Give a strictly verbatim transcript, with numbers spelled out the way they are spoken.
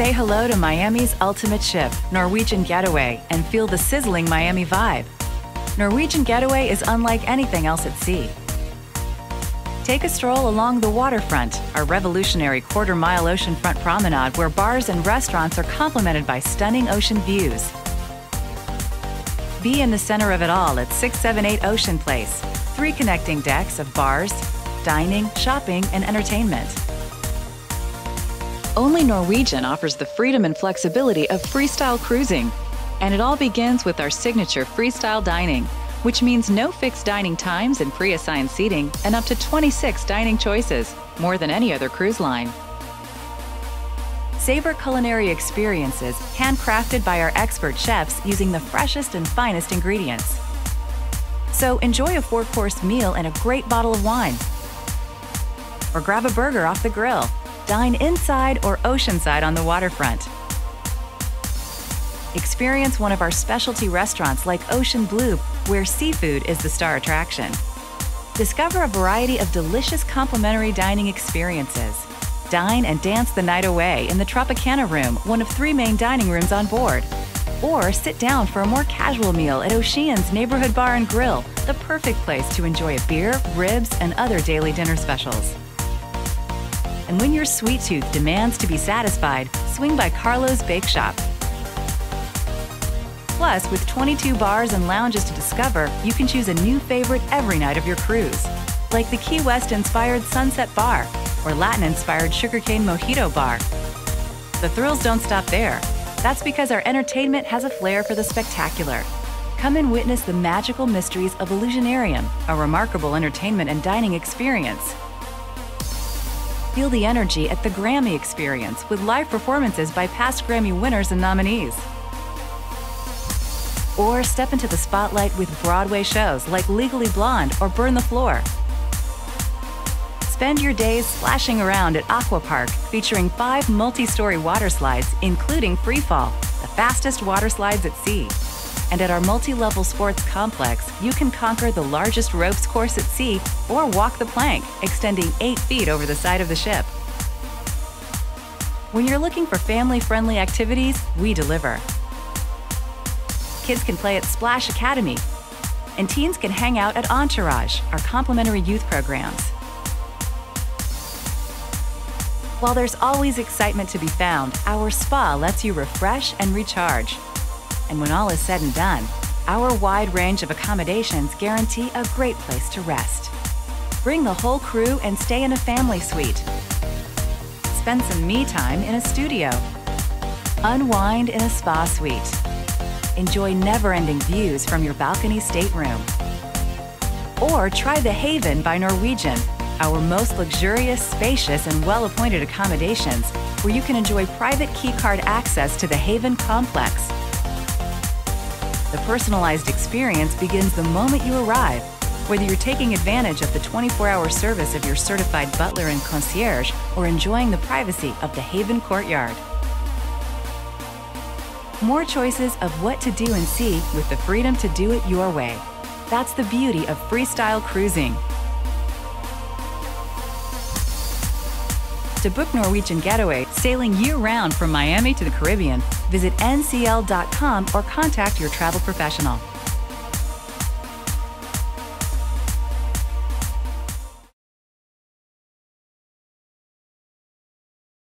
Say hello to Miami's ultimate ship, Norwegian Getaway, and feel the sizzling Miami vibe. Norwegian Getaway is unlike anything else at sea. Take a stroll along the waterfront, our revolutionary quarter-mile oceanfront promenade where bars and restaurants are complemented by stunning ocean views. Be in the center of it all at six seven eight Ocean Place, three connecting decks of bars, dining, shopping, and entertainment. Only Norwegian offers the freedom and flexibility of freestyle cruising. And it all begins with our signature freestyle dining, which means no fixed dining times and pre-assigned seating and up to twenty-six dining choices, more than any other cruise line. Savor culinary experiences handcrafted by our expert chefs using the freshest and finest ingredients. So enjoy a four-course meal and a great bottle of wine. Or grab a burger off the grill. Dine inside or oceanside on the waterfront. Experience one of our specialty restaurants like Ocean Blue, where seafood is the star attraction. Discover a variety of delicious complimentary dining experiences. Dine and dance the night away in the Tropicana Room, one of three main dining rooms on board. Or sit down for a more casual meal at Ocean's Neighborhood Bar and Grill, the perfect place to enjoy a beer, ribs, and other daily dinner specials. And when your sweet tooth demands to be satisfied, swing by Carlo's Bake Shop. Plus, with twenty-two bars and lounges to discover, you can choose a new favorite every night of your cruise, like the Key West-inspired Sunset Bar or Latin-inspired Sugarcane Mojito Bar. The thrills don't stop there. That's because our entertainment has a flair for the spectacular. Come and witness the magical mysteries of Illusionarium, a remarkable entertainment and dining experience. Feel the energy at the Grammy experience with live performances by past Grammy winners and nominees. Or step into the spotlight with Broadway shows like Legally Blonde or Burn the Floor. Spend your days splashing around at Aqua Park, featuring five multi-story water slides, including Free Fall, the fastest water slides at sea. And at our multi-level sports complex, you can conquer the largest ropes course at sea or walk the plank, extending eight feet over the side of the ship. When you're looking for family-friendly activities, we deliver. Kids can play at Splash Academy, and teens can hang out at Entourage, our complimentary youth programs. While there's always excitement to be found, our spa lets you refresh and recharge. And when all is said and done, our wide range of accommodations guarantee a great place to rest. Bring the whole crew and stay in a family suite. Spend some me time in a studio. Unwind in a spa suite. Enjoy never-ending views from your balcony stateroom. Or try the Haven by Norwegian, our most luxurious, spacious, and well-appointed accommodations, where you can enjoy private keycard access to the Haven complex. The personalized experience begins the moment you arrive, whether you're taking advantage of the twenty-four hour service of your certified butler and concierge or enjoying the privacy of the Haven courtyard. More choices of what to do and see with the freedom to do it your way. That's the beauty of freestyle cruising. To book Norwegian Getaway, sailing year-round from Miami to the Caribbean, visit N C L dot com or contact your travel professional.